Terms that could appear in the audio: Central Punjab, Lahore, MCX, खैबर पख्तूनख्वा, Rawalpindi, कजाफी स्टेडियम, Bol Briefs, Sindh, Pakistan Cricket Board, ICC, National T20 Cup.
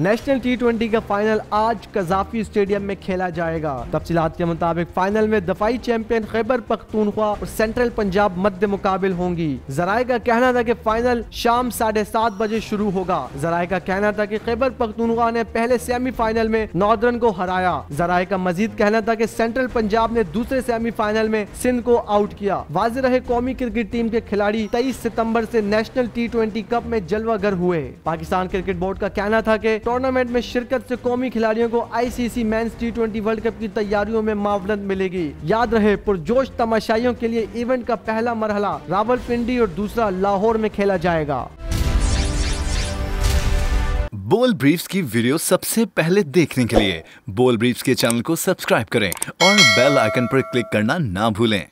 National T20 का final आज कजाफी स्टेडियम में खेला जाएगा। तफसीलात के मुताबिक फाइनल में दफाई चैंपियन खैबर पख्तूनख्वा और सेंट्रल पंजाब मध्य मुकाबिल होंगी। जराये का कहना था कि फाइनल शाम 7:30 बजे शुरू होगा। जराये का कहना था कि खैबर पख्तूनख्वा ने पहले सेमीफाइनल में नॉर्दर्न को हराया। जराये का मजीद कहना था कि सेंट्रल पंजाब ने दूसरे सेमीफाइनल में सिंध को आउट किया। वाज़ेह रहे कौमी क्रिकेट टीम के खिलाड़ी 23 सितम्बर से नेशनल T20 कप में जलवागर हुए। पाकिस्तान क्रिकेट बोर्ड का कहना था कि टूर्नामेंट में शिरकत से कौमी खिलाड़ियों को ICC mains T20 world Cup की तैयारियों में मावनत मिलेगी। याद रहे पुरजोश तमाशाइयों के लिए इवेंट का पहला मरहला रावलपिंडी और दूसरा लाहौर में खेला जाएगा। बोल ब्रीफ्स की वीडियो सबसे पहले देखने के लिए बोल ब्रीफ्स के चैनल को सब्सक्राइब करें और बेल आइकन पर क्लिक करना ना भूलें।